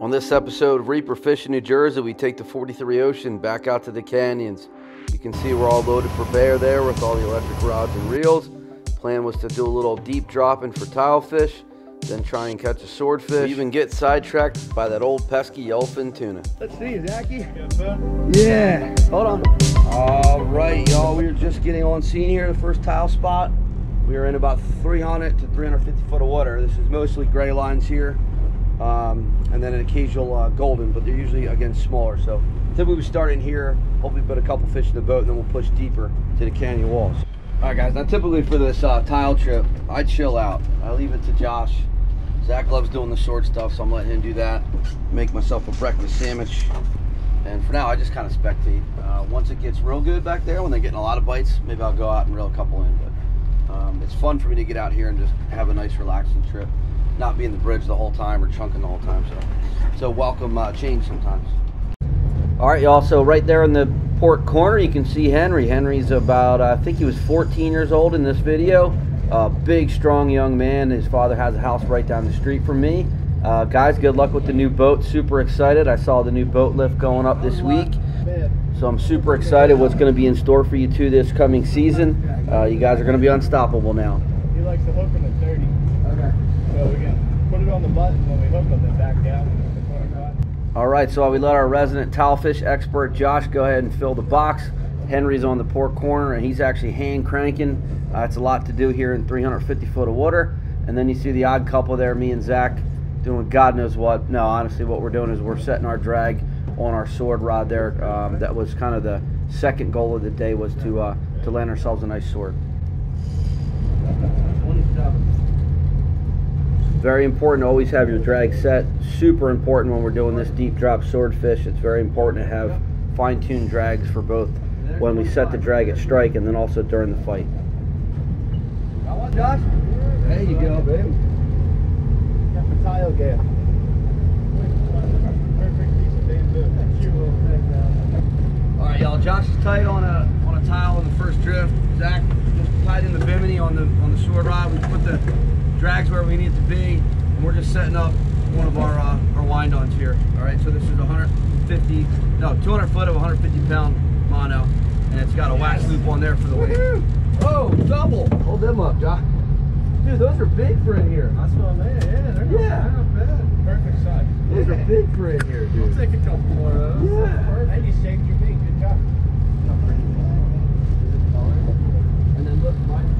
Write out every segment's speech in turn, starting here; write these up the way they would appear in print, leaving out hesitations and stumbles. On this episode of Reaper Fish in New Jersey, we take the 43 Ocean back out to the canyons. You can see we're all loaded for bear there with all the electric rods and reels. Plan was to do a little deep dropping for tilefish, then try and catch a swordfish. We even get sidetracked by that old pesky yellowfin tuna. Let's see, Zachy. Yeah, hold on. All right, y'all, we were just getting on scene here, the first tile spot. We are in about 300 to 350 foot of water. This is mostly gray lines here, and then an occasional golden, but they're usually, again, smaller. So typically we start in here, hopefully put a couple fish in the boat, and then we'll push deeper to the canyon walls. All right, guys, now typically for this tile trip, I chill out. I leave it to Josh. Zach loves doing the short stuff, so I'm letting him do that. Make myself a breakfast sandwich. And for now, I just kind of spectate. Once it gets real good back there, when they're getting a lot of bites, maybe I'll go out and reel a couple in. But it's fun for me to get out here and just have a nice, relaxing trip, not being the bridge the whole time or chunking the whole time. So welcome change sometimes. All right, y'all, so right there in the port corner, you can see Henry. Henry's about, I think he was 14 years old in this video. Big, strong young man. His father has a house right down the street from me. Guys, good luck with the new boat. Super excited. I saw the new boat lift going up this week, so I'm super excited what's going to be in store for you two this coming season. You guys are going to be unstoppable now. He likes to hook on the 30. Okay. So we can put it on the button when we hook them and back down. All right, so we let our resident tilefish expert, Josh, go ahead and fill the box. Henry's on the port corner, and he's actually hand cranking. It's a lot to do here in 350 foot of water. And then you see the odd couple there, me and Zach, doing God knows what. No, honestly, what we're doing is we're setting our drag on our sword rod there. That was kind of the second goal of the day, was to land ourselves a nice sword. Very important to always have your drag set. Super important when we're doing this deep drop swordfish. It's very important to have fine-tuned drags for both when we set the drag at strike and then also during the fight. Josh? There you go, babe. Got the tile gap. Perfect piece of bamboo. All right, y'all. Josh is tight on a tile on the first drift. Zach just tied in the bimini on the sword rod. We put the drags where we need it to be, and we're just setting up one of our wind-ons here. All right, so this is 200 foot of 150 pound mono, and it's got a wax loop on there for the weight. Oh, double! Hold them up, Josh. Dude, those are big for in here. That's what I mean. Yeah, they're not bad. Perfect size. Those are big for in here, dude. I'll take a couple more of those. Yeah. And you saved your meat. Good job. And then look, right there.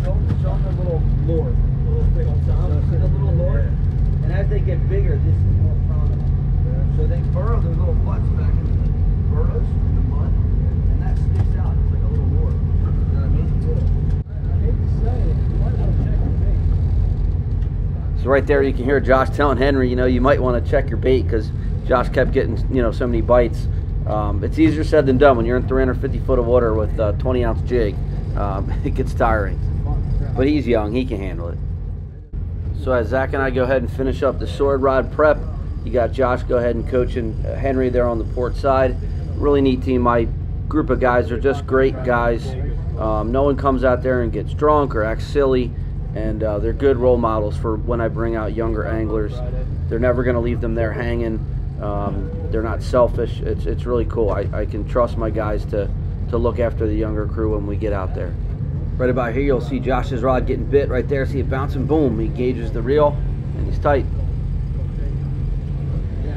Show them the little lure. A little thing on top. So see the little lure? Yeah. And as they get bigger, this is more prominent. Yeah. So they burrow their little butts back into the burrows, in the mud, and that sticks out. It's like a little lure. You know what I mean? Yeah. So right there you can hear Josh telling Henry, you know, you might want to check your bait, because Josh kept getting, you know, so many bites. It's easier said than done when you're in 350 foot of water with a 20 ounce jig. It gets tiring, but he's young, he can handle it. So as Zach and I go ahead and finish up the sword rod prep, you got Josh go ahead and coaching Henry there on the port side. Really neat team. My group of guys are just great guys. No one comes out there and gets drunk or acts silly, and they're good role models for when I bring out younger anglers. They're never going to leave them there hanging. They're not selfish. It's really cool. I can trust my guys to look after the younger crew when we get out there. Right about here you'll see Josh's rod getting bit right there. See it bouncing, boom, he gauges the reel and he's tight.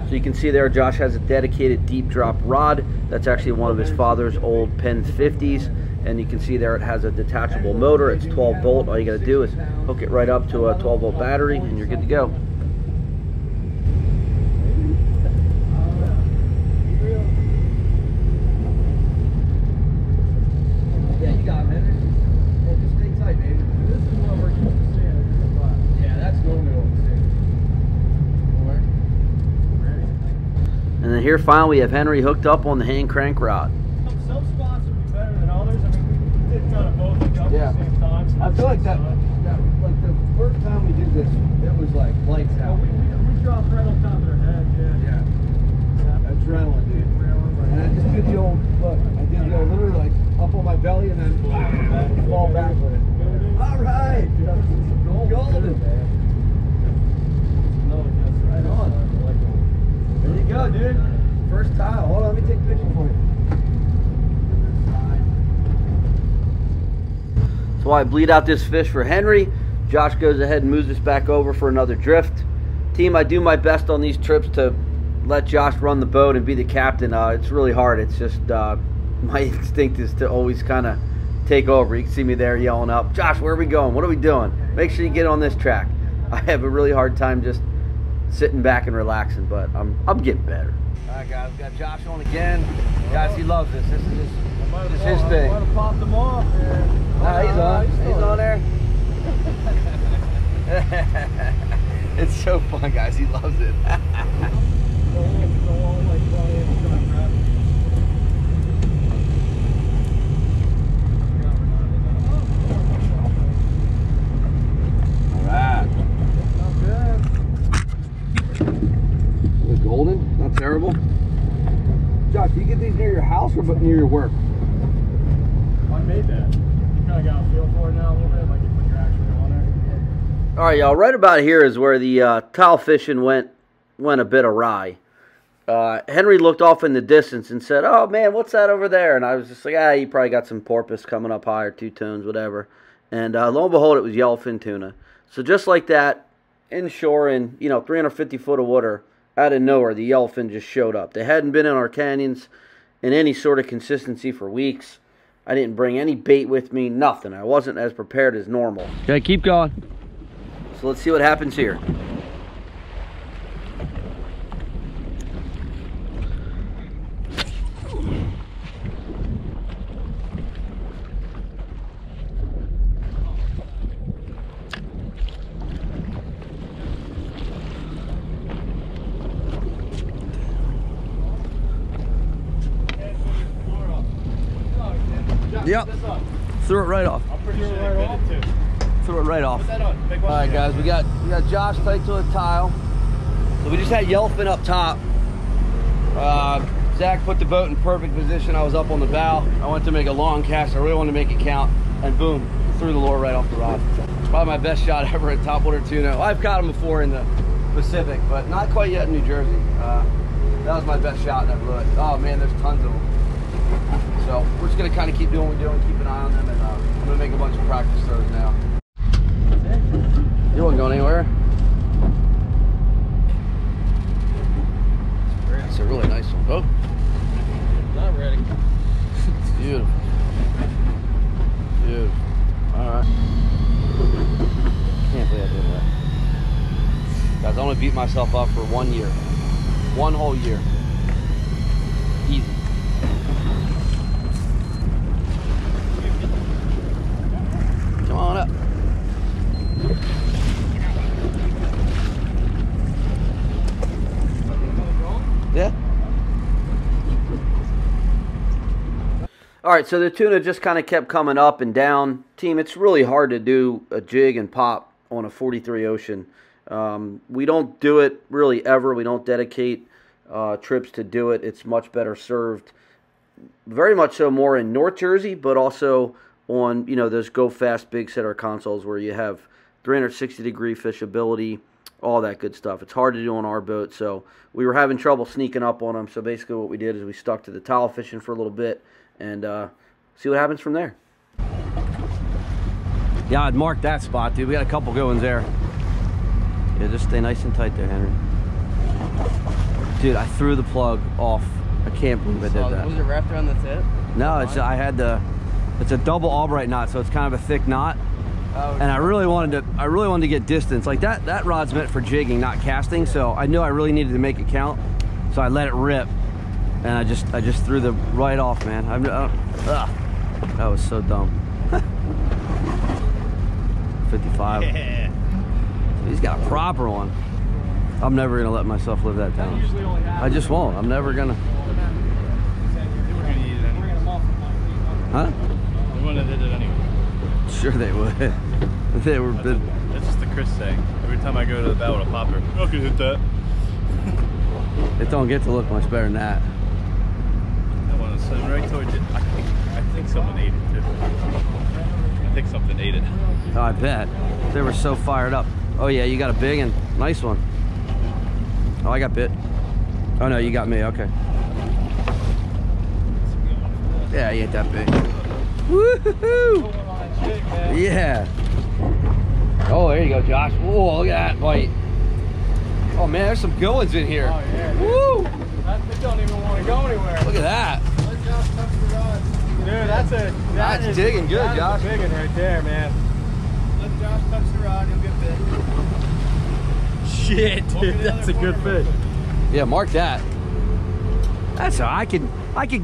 So you can see there Josh has a dedicated deep drop rod. That's actually one of his father's old Penn 50s. And you can see there it has a detachable motor. It's 12 volt. All you got to do is hook it right up to a 12 volt battery and you're good to go. Yeah, you got it, man. Hey, just stay tight, baby. This is what we're used to seeing. Yeah, that's normally what we see. And then here finally we have Henry hooked up on the hand crank rod. Yeah, I feel like that like the first time we did this, it was like lights out. We dropped right on top of their head, yeah. Yeah. Adrenaline, dude. And I just did the old, look, I did the old literally like up on my belly and then fall back with it. All right, golden. first tile. Hold on, let me take a picture for you. So I bleed out this fish for Henry. Josh goes ahead and moves us back over for another drift. Team, I do my best on these trips to let Josh run the boat and be the captain. It's really hard. It's just my instinct is to always kind of take over. You can see me there yelling up, Josh, where are we going? What are we doing? Make sure you get on this track. I have a really hard time just sitting back and relaxing, but I'm getting better. All right, guys, we've got Josh on again. Guys, he loves this. This is his thing. I might have popped him off. Nah, he's on. He's on there. It's so fun, guys. He loves it. Golden, not terrible. Josh, do you get these near your house or but near your work? I made that. You kind of got a feel for it now a little bit, like when you're actually on it. All right, y'all. Right about here is where the tile fishing went a bit awry. Henry looked off in the distance and said, "Oh man, what's that over there?" And I was just like, "Ah, you probably got some porpoise coming up higher, two tones, whatever." And lo and behold, it was yellowfin tuna. So just like that, inshore in 350 foot of water. Out of nowhere, the yellowfin just showed up. They hadn't been in our canyons in any sort of consistency for weeks. I didn't bring any bait with me, nothing. I wasn't as prepared as normal. Okay, keep going. So let's see what happens here. Yep, threw it right off. Threw it right off. Alright guys, we got Josh tight to the tile. So we just had yellowfin up top. Zach put the boat in perfect position. I was up on the bow. I went to make a long cast. I really wanted to make it count. And boom, threw the lure right off the rod. Probably my best shot ever at topwater tuna. I've caught them before in the Pacific, but not quite yet in New Jersey. That was my best shot and I blew it. Oh man, there's tons of them. So we're just going to kind of keep doing what we're doing, keep an eye on them, and I'm going to make a bunch of practice throws now. You wasn't going anywhere. That's a really nice one. Oh. Not ready. Beautiful. Beautiful. Alright. Can't believe I did that. Guys, I'm going to beat myself up for 1 year. One whole year. Easy. Come on up. Yeah. All right, so the tuna just kind of kept coming up and down. Team, it's really hard to do a jig and pop on a 43 Ocean. We don't do it really ever. We don't dedicate trips to do it. It's much better served, very much so more in North Jersey, but also on those go fast big setter consoles where you have 360-degree fishability, all that good stuff. It's hard to do on our boat, so we were having trouble sneaking up on them. So basically, what we did is we stuck to the tile fishing for a little bit and see what happens from there. Yeah, I'd mark that spot, dude. We got a couple good ones there. Yeah, just stay nice and tight there, Henry. Dude, I threw the plug off. I can't believe I did that. Was it wrapped around the tip? No, it's It's a double Albright knot, so it's kind of a thick knot. Oh, and I really wanted to get distance. Like that rod's meant for jigging, not casting. So I knew I really needed to make it count. So I let it rip, and I just threw the right off, man. That was so dumb. 55. Yeah. So he's got a proper one. I'm never gonna let myself live that down. I just won't. I'm never gonna. Huh? We wouldn't have did it anyway. Sure they would. They were big. That's just the Chris saying. Every time I go to the bow with a popper, I can hit that. It don't get to look much better than that. That one was sitting right towards it. I think someone ate it too. I think something ate it. Oh, I bet. They were so fired up. Oh yeah, you got a big and nice one. Oh, I got bit. Oh no, you got me, okay. Yeah, he ain't that big. Woo-hoo-hoo! Yeah. Oh, there you go, Josh. Whoa, look at that bite. Oh man, there's some good ones in here. Oh yeah. Woo! That don't even want to go anywhere. Look at that. Let Josh touch the rod. Dude, that's digging good, Josh. That's digging right there, man. Let Josh touch the rod, he'll get big. Shit, dude, that's a good fish. Yeah, mark that. That's how I could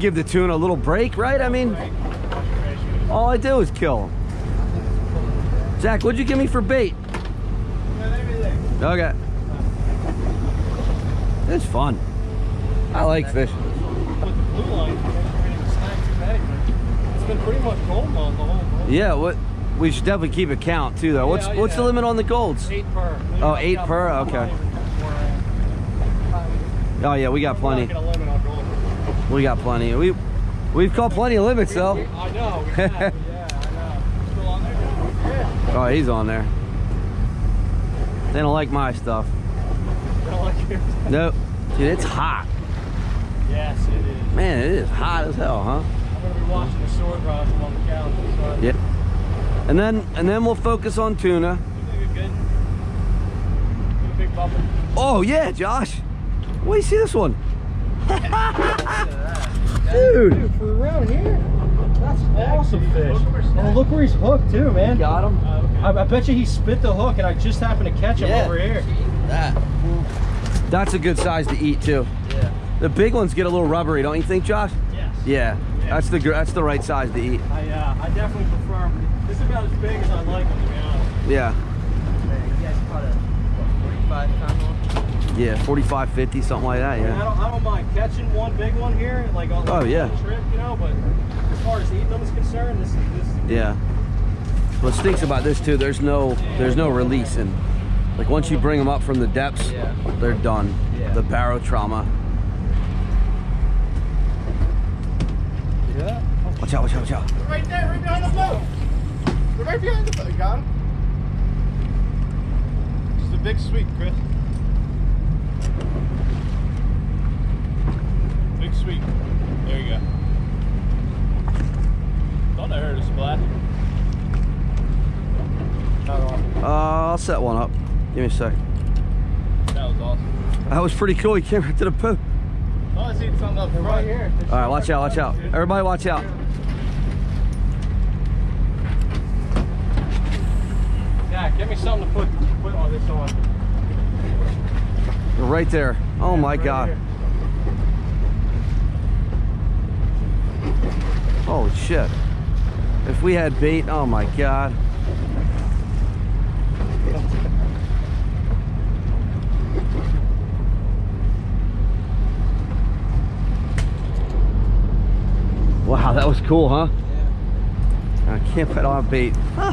give the tuna a little break, right? I mean, all I do is kill him. Zach, what'd you give me for bait? Okay. It's fun. I like fishing. It's been pretty much gold on the whole boat. Yeah, what? We should definitely keep a count too, though. What's the limit on the golds? 8 per. Oh, 8 per. Okay. Oh yeah, we got plenty. We got plenty. We've caught plenty of limits though. I know. Yeah, I know. Still on there? Oh, he's on there. They don't like my stuff. Nope. Dude, it's hot. Yes, it is. Man, it is hot as hell, huh? I'm gonna be watching the sword rod on the calendar. Yeah. And then we'll focus on tuna. You think you're good? Get a big bubble. Oh yeah, Josh. Where do you see this one? Dude, for around here, that's awesome fish. And look where he's hooked too, man. Got him. I bet you he spit the hook, and I just happened to catch him over here. That's a good size to eat too. Yeah. The big ones get a little rubbery, don't you think, Josh? Yes. Yeah. That's the right size to eat. I definitely prefer them. This is about as big as I like them, to be honest. Yeah. You guys caught a 45-pound one? Yeah, 45, 50, something like that. Yeah. I don't mind catching one big one here, like on the trip, you know. But as far as eating them is concerned, this is yeah. What stinks about this too? There's no releasing. Like once you bring them up from the depths, they're done. Yeah. The barrow trauma. Yeah. Watch out! Watch out! Watch out! They're right there, right behind the boat. They're right behind the boat. Got him. Just a big sweep, Chris. Big sweep. There you go. Don't hurt a splash. I'll set one up. Give me a sec. That was awesome. That was pretty cool. He came right to the boat. Oh, I see something up front. Right here. All right, watch out, watch out. Everybody watch out. Yeah, give me something to put all this on. They're right there. Oh my God. Here. Holy shit. If we had bait, oh my God. Wow, that was cool, huh? Yeah. I can't put on bait. Huh.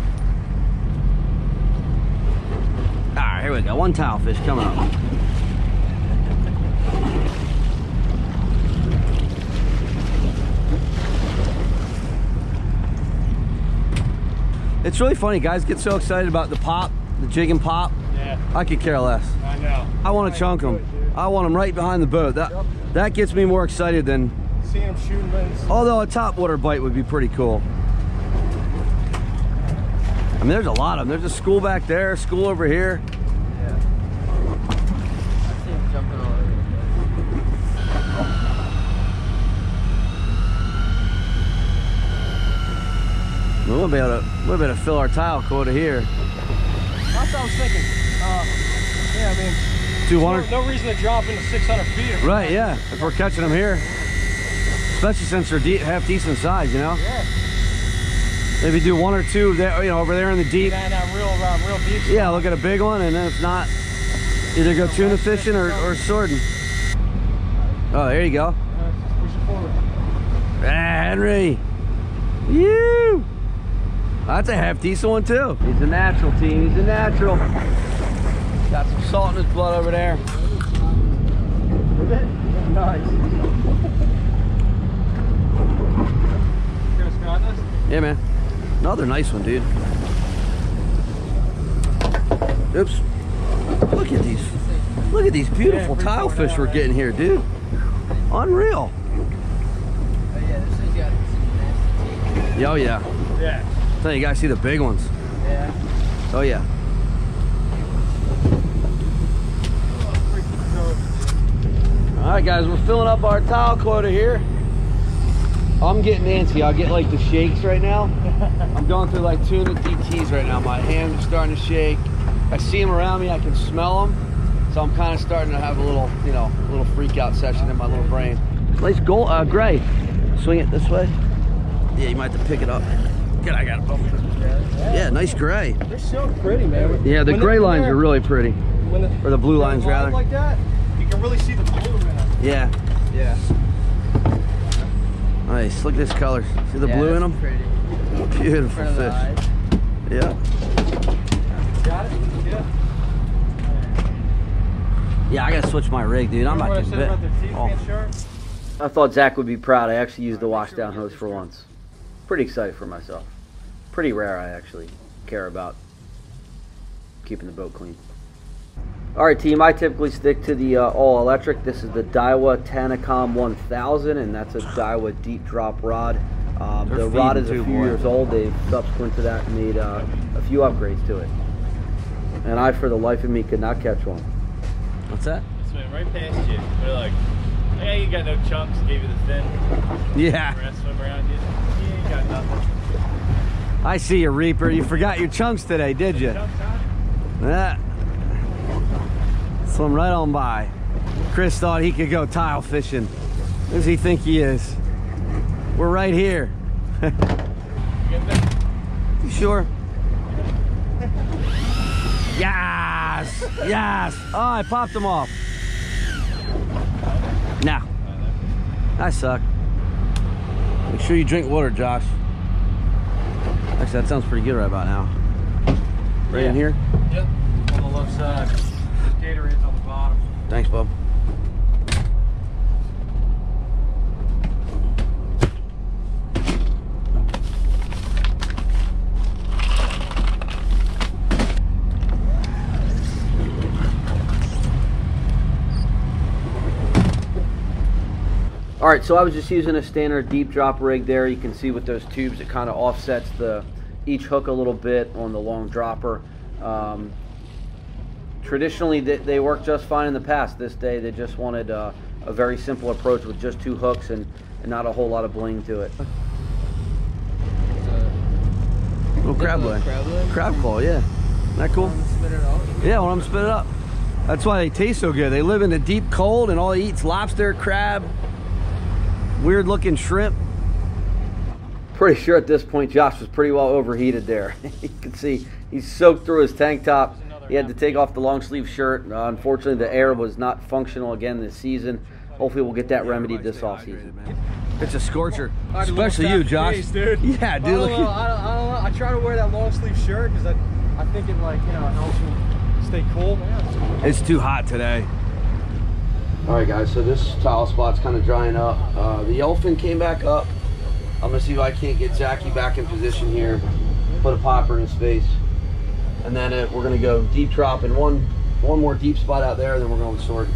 All right, here we go. One tilefish coming up. It's really funny, guys get so excited about the pop, the jig and pop. Yeah. I could care less. I know. I want to chunk them. I want them right behind the boat. That gets me more excited than see him shooting. Although a topwater bite would be pretty cool. I mean, there's a lot of them. There's a school back there, a school over here. Yeah. I see him jumping all over the place. We'll be able to, fill our tile quota here. That's what I was thinking. Yeah, I mean, 200. No reason to drop into 600 feet. Right, yeah. If we're catching them here. Especially since they're half decent size, you know. Yeah. Maybe do one or two there, you know, over there in the deep. Yeah, real deep. Stuff. Yeah, look at a big one, and then if not, either go tuna fishing or swording. Oh, there you go. Just push it forward. Henry, you. That's a half decent one too. He's a natural, team. He's a natural. Got some salt in his blood over there. Nice. Yeah, man. Another nice one, dude. Oops. Look at these. Look at these beautiful tilefish we're getting here, dude. Unreal. Oh yeah, this thing's got Oh yeah. Yeah. Then you guys see the big ones. Yeah. Oh yeah. All right, guys, we're filling up our tile quota here. I'm getting antsy. I get like the shakes right now. I'm going through like tuna DTs right now. My hands are starting to shake. I see them around me. I can smell them. So I'm kind of starting to have a little, you know, a little freak out session in my little brain. Nice gold, gray. Swing it this way. Yeah, you might have to pick it up. Good, I got it. Yeah, nice gray. They're so pretty, man. Yeah, the gray lines are really pretty. Or the blue lines, rather. Like that, you can really see the blue in them. Yeah. Yeah. Nice, look at this color. See the blue in them? Pretty. Beautiful fish. Yeah. Got it? Yeah. Yeah, I gotta switch my rig, dude. I'm not getting bit. I thought Zach would be proud. I actually used the wash down hose for once. Pretty excited for myself. Pretty rare I actually care about keeping the boat clean. All right, team, I typically stick to the all-electric. This is the Daiwa Tanacom 1000, and that's a Daiwa deep drop rod. The rod is a few years old. They've subsequent to that made a few upgrades to it. And I, for the life of me, could not catch one. What's that? It's went right past you. They're like, yeah, you got no chunks, gave you the fin. Yeah. The rest swim around you. You ain't got nothing. I see you, Reaper. You forgot your chunks today, did you? Yeah. Swim right on by. Chris thought he could go tile fishing. Who does he think he is? We're right here. You sure? Yes! Yes! Oh, I popped him off. Now. I suck. Make sure you drink water, Josh. Actually, that sounds pretty good right about now. Right in here? Yep. On the left side. Gatorade's on the bottom. Thanks, Bob. All right, so I was just using a standard deep drop rig there. You can see with those tubes, it kind of offsets each hook a little bit on the long dropper. Traditionally, they worked just fine in the past. This day, they just wanted a very simple approach with just two hooks and not a whole lot of bling to it. Little crab leg. Crab claw, yeah. Isn't that cool? Yeah, when I'm spit it up. That's why they taste so good. They live in the deep cold, and all they eat is lobster, crab, weird-looking shrimp. Pretty sure at this point, Josh was pretty well overheated there. You can see he's soaked through his tank top. He had to take off the long sleeve shirt. Unfortunately, the air was not functional again this season. Hopefully, we'll get that remedied this offseason. It's a scorcher, especially you, Josh. Face, dude. Yeah, dude. I don't know. I try to wear that long sleeve shirt because I think it like, you know, helps me stay cool. Man, it's too hot today. All right, guys. So this tile spot's kind of drying up. The Yellowfin came back up. I'm gonna see if I can't get Zachy back in position here. Put a popper in his face. And then we're gonna go deep drop in one more deep spot out there, and then we're going to sword.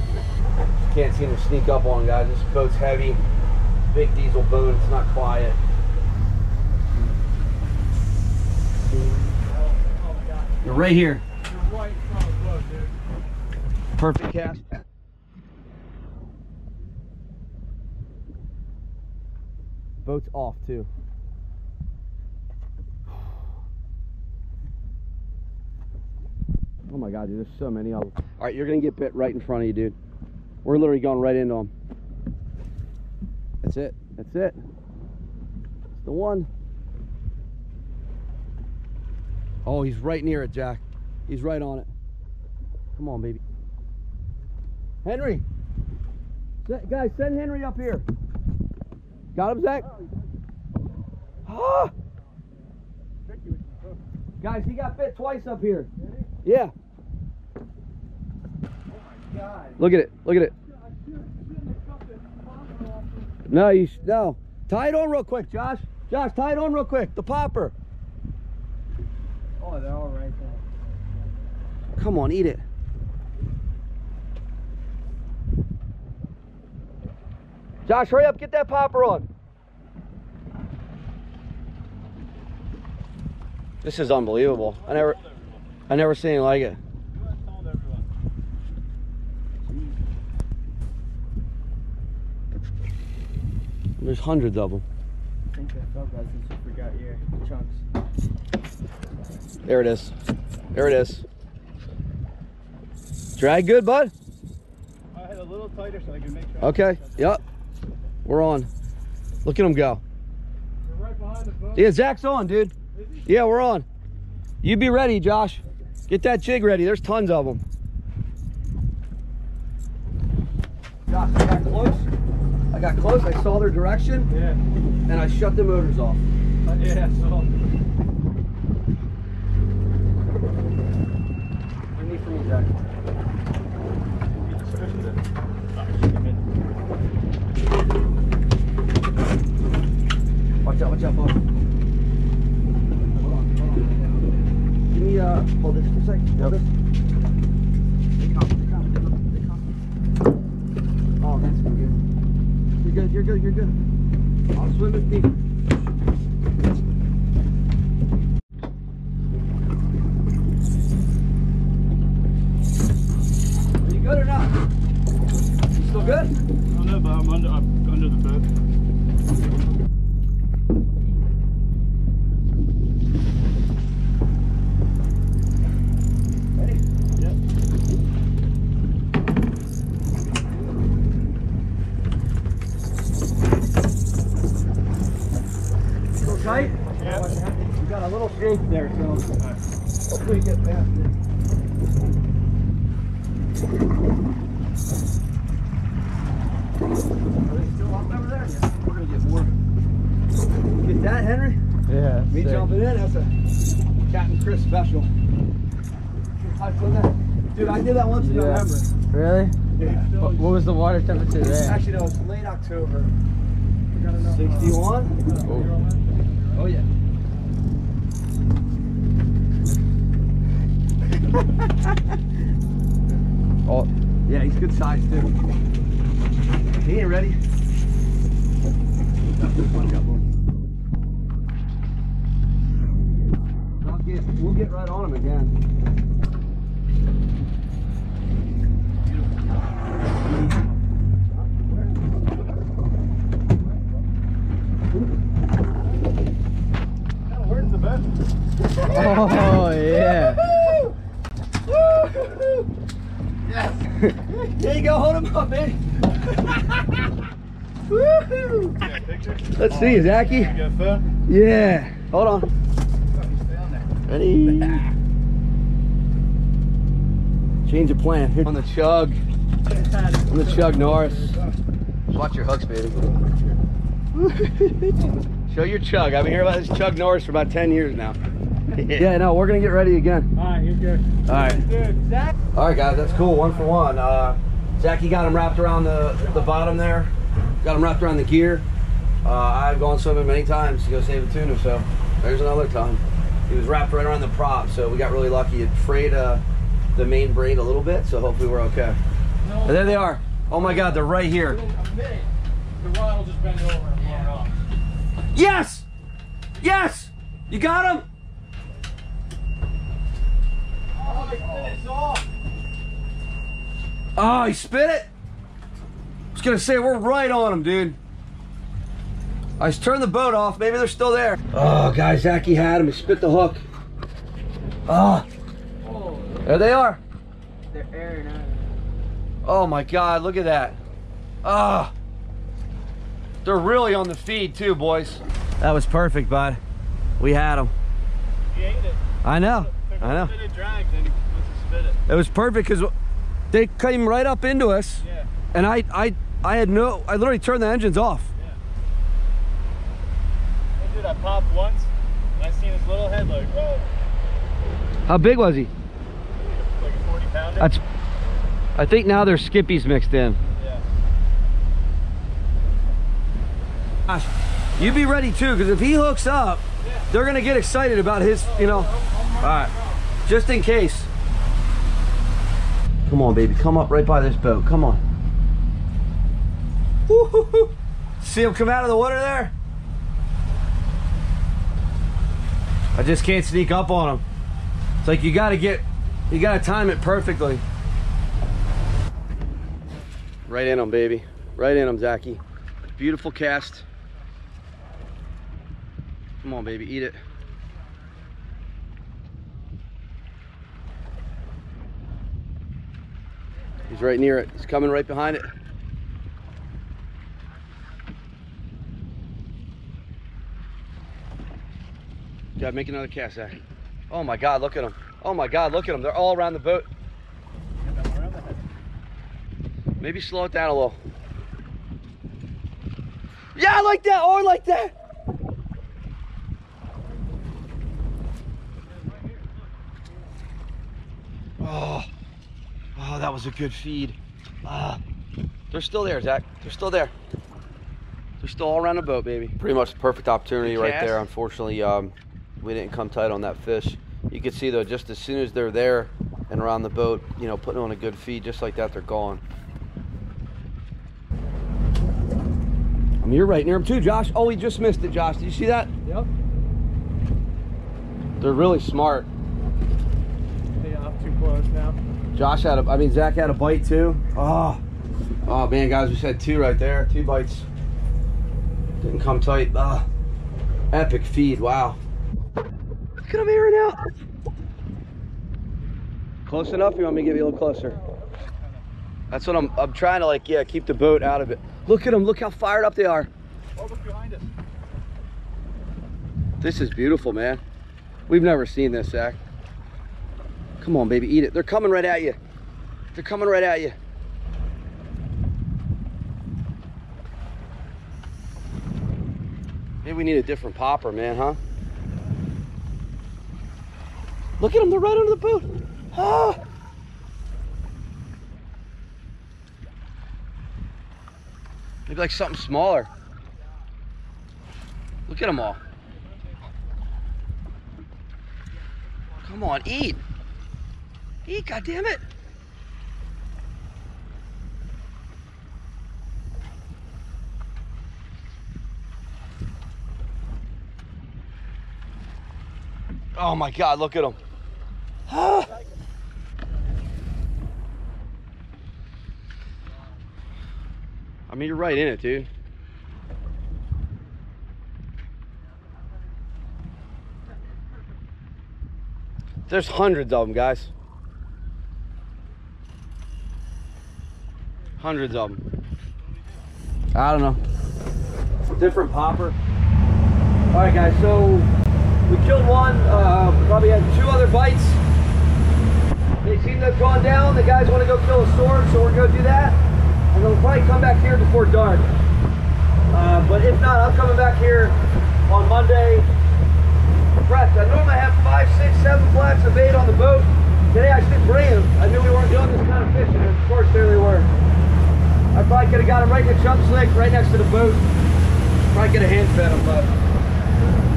Can't seem to sneak up on, guys. This boat's heavy, big diesel boat. It's not quiet. You're right here. You're right in front of the boat, dude. Perfect cast. Boat's off too. Oh my God, dude, there's so many of them. All right, you're gonna get bit right in front of you, dude. We're literally going right into them. That's it, that's it. That's the one. Oh, he's right near it, Jack. He's right on it. Come on, baby. Henry, guys, send Henry up here. Got him, Zach? Ah! Guys, he got bit twice up here. Yeah. God. Look at it. Look at it. No, you should, no. Tie it on real quick, Josh. Josh, tie it on real quick. The popper. Oh, they're all right there. Come on, eat it. Josh, hurry up. Get that popper on. This is unbelievable. I never seen anything like it. There's hundreds of them. I think I felt that since we got your chunks. There it is. There it is. Drag good, bud? I had a little tighter so I can make sure. Okay, yep. We're on. Look at him go. We're right behind the boat. Yeah, Zach's on, dude. Is he? Yeah, we're on. You be ready, Josh. Get that jig ready. There's tons of them. Josh, I got close. I saw their direction, yeah, and I shut the motors off. Yeah, I need for me, Zach. Watch out, boss. Hold on, hold on. Give me, hold this for a second. Hold this. They come. Oh, that's pretty good. You're good, you're good, you're good. I'll swim with me. Are you good or not? You still good? I don't know, but I'm under the boat. Ready? Yep. Tight? Yep. We got a little shake there, so hopefully we get past it. Are they still up over there? Yeah, we're going to get more. Get that, Henry? Yeah. Me jumping in, that's a Captain Chris special. Dude, I did that once in November. Really? Yeah. What was the water temperature there? Actually, no, it was late October. We got enough, 61? Oh yeah. Oh yeah, he's good size too. He ain't ready. We'll get right on him again. Oh yeah! Yes! There you go, hold him up, baby! Woohoo! Let's see, Zachy. Yeah, hold on. Ready? Change of plan. Here on the chug. On the chug, Norris. Watch your hooks, baby. Show your chug. I've been hearing about this chug Norris for about 10 years now. Yeah, no, we're gonna get ready again. All right, you're good. All right. Good. Zach. All right, guys, that's cool. 1 for 1. Zach, you got him wrapped around the bottom there. Got him wrapped around the gear. I've gone swimming many times to go save a tuna, so there's another time. He was wrapped right around the prop, so we got really lucky. It frayed the main braid a little bit, so hopefully we're okay. No. There they are. Oh my God, they're right here. A minute, the rod will just bend over and blow it off. Yes! Yes! You got him? Oh, they spit it off. Oh, he spit it? I was gonna say, we're right on him, dude. I just turned the boat off. Maybe they're still there. Oh, guys, Zachy had him. He spit the hook. Oh. There they are. They're airing out. Oh, my God. Look at that. Oh. They're really on the feed too, boys. That was perfect, bud. We had them. He ate it. I know. I know. It was perfect because they came right up into us, yeah, and I had no. I literally turned the engines off. Yeah. Hey, dude, I popped once, and I seen his little head like. Whoa. How big was he? Like a 40-pounder. That's. I think now there's Skippies mixed in. You be ready too, because if he hooks up, yeah, they're gonna get excited about his, you know. All right, just in case. Come on, baby, come up right by this boat. Come on. Woo-hoo-hoo. See him come out of the water there. I just can't sneak up on them. It's like you gotta time it perfectly. Right in them, baby. Right in them, Zachy. Beautiful cast. Come on, baby, eat it. He's right near it. He's coming right behind it. Gotta make another cast, Zach. Oh my God, look at them. Oh my God, look at them. They're all around the boat. Maybe slow it down a little. Yeah, I like that, or like that. Oh, oh, that was a good feed. They're still there, Zach. They're still there. They're still all around the boat, baby. Pretty much the perfect opportunity right there. Unfortunately, we didn't come tight on that fish. You can see, though, just as soon as they're there and around the boat, you know, putting on a good feed, just like that, they're gone. I mean, you're right near him too, Josh. Oh, he just missed it, Josh. Did you see that? Yep. They're really smart. Yeah, I'm too close now. Josh had a, I mean, Zach had a bite too. Oh, oh man, guys, we just had two right there. Two bites. Didn't come tight. Ah, epic feed, wow. Look at him airing out. Close enough? You want me to get you a little closer? That's what I'm trying to, like, yeah, keep the boat out of it. Look at them, look how fired up they are. Oh, look behind us. This is beautiful, man. We've never seen this, Zach. Come on, baby, eat it. They're coming right at you. They're coming right at you. Maybe we need a different popper, man, huh? Look at them, they're right under the boat. Ah! Maybe like something smaller. Look at them all. Come on, eat. Eat, goddammit. Oh my God, look at them. Ah! I mean, you're right in it, dude. There's hundreds of them, guys. Hundreds of them. I don't know. Different popper. All right, guys, so we killed one. Probably had two other bites. They seem to have gone down. The guys want to go kill a sword, so we're going to do that. And we'll probably come back here before dark. But if not, I'm coming back here on Monday. Prepped. I normally have 5, 6, 7 flats of bait on the boat. Today I didn't bring them. I knew we weren't doing this kind of fishing, and of course there they were. I probably could have got them right in the chump slick, right next to the boat. Probably could have hand fed them, but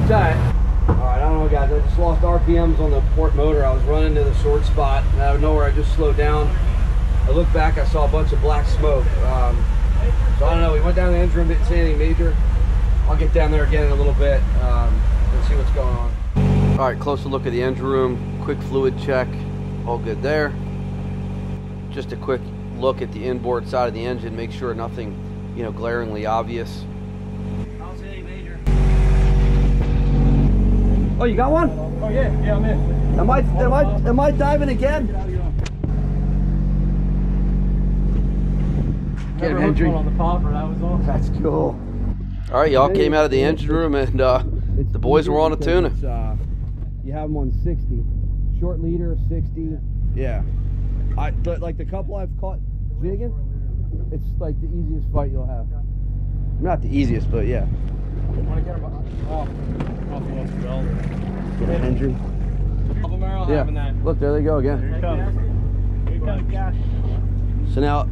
it's all right. Alright, I don't know, guys. I just lost RPMs on the port motor. I was running to the sword spot, and out of nowhere I just slowed down. I looked back, I saw a bunch of black smoke. So I don't know, we went down the engine room, didn't see anything major. I'll get down there again in a little bit and see what's going on. Alright, closer look at the engine room, quick fluid check, all good there. Just a quick look at the inboard side of the engine, make sure nothing, you know, glaringly obvious. Oh, you got one? Oh yeah, yeah, I'm in. Am I diving again? Get him, Hendry. On the popper, that was awesome. That's cool. All right, y'all came out of the engine room, and the boys were on a tuna. You have them on 60, short leader 60. Yeah. But like the couple I've caught jigging, it's like the easiest fight you'll have. Not the easiest, but yeah. Want to get them off the well. Get an injury. Yeah. That. Look, there they go again. Here it comes. Here it comes. So now,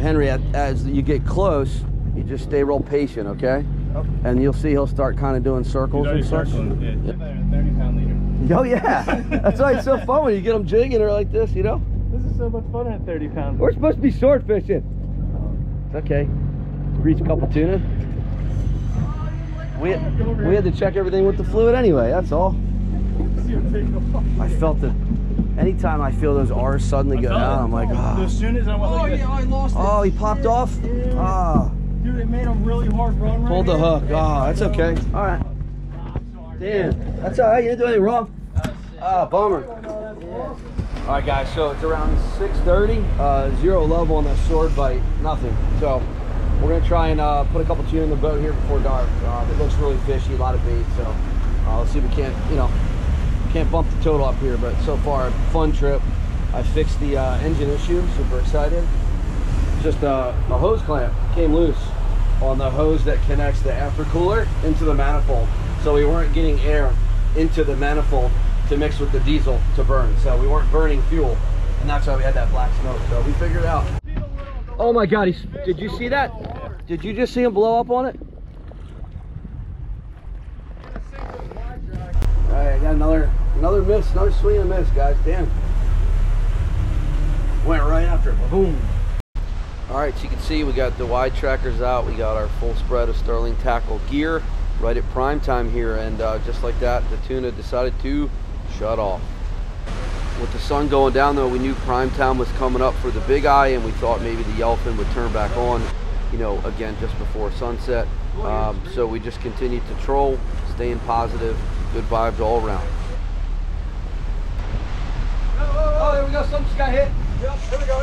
Henry, as you get close, you just stay real patient, okay? Yep. And you'll see he'll start kind of doing circles and such. Yeah. 30-pound leader. Oh yeah, that's why it's so fun when you get them jigging her like this, you know? This is so much fun at 30 pounds. We're supposed to be sword fishing. It's okay. Reach a couple tuna. We had to check everything with the fluid anyway, that's all. I felt it. Anytime I feel those R's suddenly go down, I'm like, ah. Oh. As soon as I went like I lost it. Oh, he popped off? Ah. Dude, it made a really hard run right Pulled the hook. Ah, oh, that's okay. All right. Damn, that's all right. You didn't do anything wrong. Ah, bummer. All right, guys, so it's around 6:30. Zero love on that sword bite. Nothing. So we're going to try and put a couple tuna in the boat here before dark. It looks really fishy, a lot of bait. So let's see if we can't, you know, can't bump the total up here, but so far, fun trip. I fixed the engine issue, super excited. Just a hose clamp came loose on the hose that connects the aftercooler into the manifold. So we weren't getting air into the manifold to mix with the diesel to burn. So we weren't burning fuel, and that's why we had that black smoke. So we figured it out. Oh my God, did you see that? Did you just see him blow up on it? All right, I got another miss, another swing and a miss, guys. Damn. Went right after it. Boom. All right, so you can see we got the wide trackers out. We got our full spread of Sterling Tackle gear right at prime time here. And just like that, the tuna decided to shut off. With the sun going down, though, we knew prime time was coming up for the big eye, and we thought maybe the yellowfin would turn back on, you know, again, just before sunset. So we just continued to troll, staying positive, good vibes all around. Oh, there we go, something just got hit. Yep, here we go.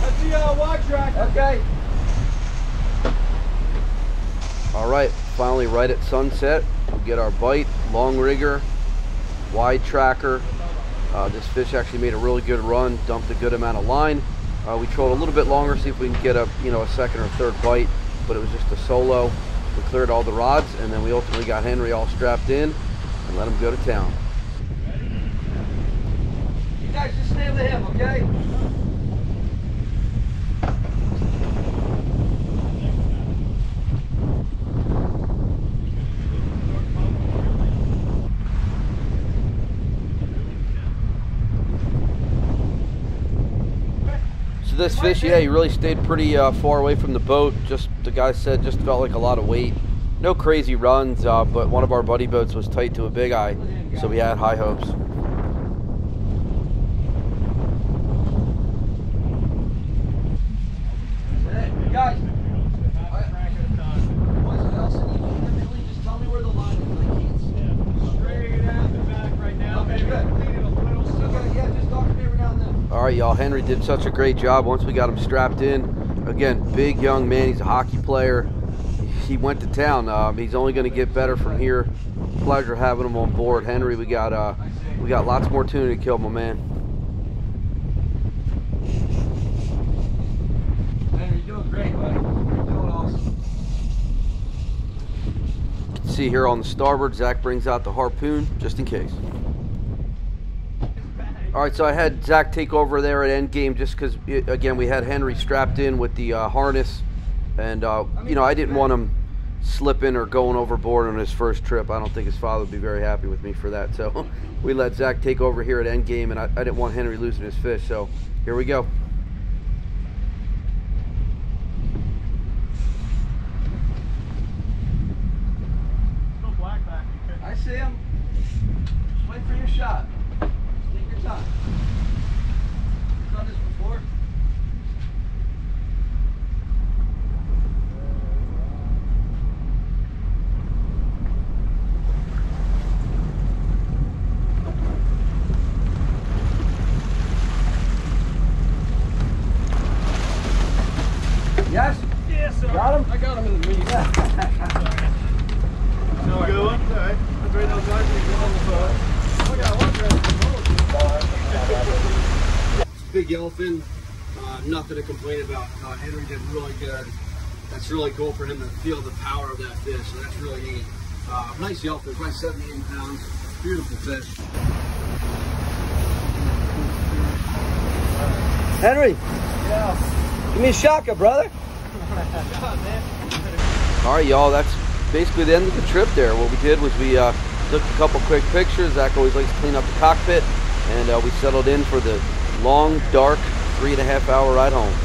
That's the wide track. Okay. All right, finally right at sunset, we get our bite, long rigger, wide tracker. This fish actually made a really good run, dumped a good amount of line. We trolled a little bit longer, see if we can get a, you know, a second or third bite, but it was just a solo. We cleared all the rods, and then we ultimately got Henry all strapped in and let him go to town. You guys just stay with him, okay? So this fish, yeah, he really stayed pretty far away from the boat. Just, the guy said, just felt like a lot of weight. No crazy runs, but one of our buddy boats was tight to a big eye, so we had high hopes. All right, y'all, Henry did such a great job once we got him strapped in. Again, big young man, he's a hockey player. He went to town. He's only gonna get better from here. Pleasure having him on board. Henry, we got lots more tuna to kill, my man. Henry, you're doing great, buddy. You're doing awesome. You can see here on the starboard, Zach brings out the harpoon, just in case. All right, so I had Zach take over there at endgame just because, again, we had Henry strapped in with the harness. And, you know, I didn't want him slipping or going overboard on his first trip. I don't think his father would be very happy with me for that. So we let Zach take over here at endgame, and I didn't want Henry losing his fish. So here we go. Still black back. I see him. Just wait for your shot. Time. We've done this before. Yes? Yes, sir. Got him? I got him in the meat. Sorry. It's not a good one. It's all right. I'm great. Those guys are going on the boat. I got one dress. Big yellowfin, nothing to complain about. Henry did really good. That's really cool for him to feel the power of that fish. So that's really neat. Nice yellowfin, probably 78 pounds. Beautiful fish. Henry, yeah. Give me a shaka, brother. All right, y'all. That's basically the end of the trip. There, what we did was we took a couple quick pictures. Zach always likes to clean up the cockpit. And we settled in for the long, dark 3.5-hour ride home.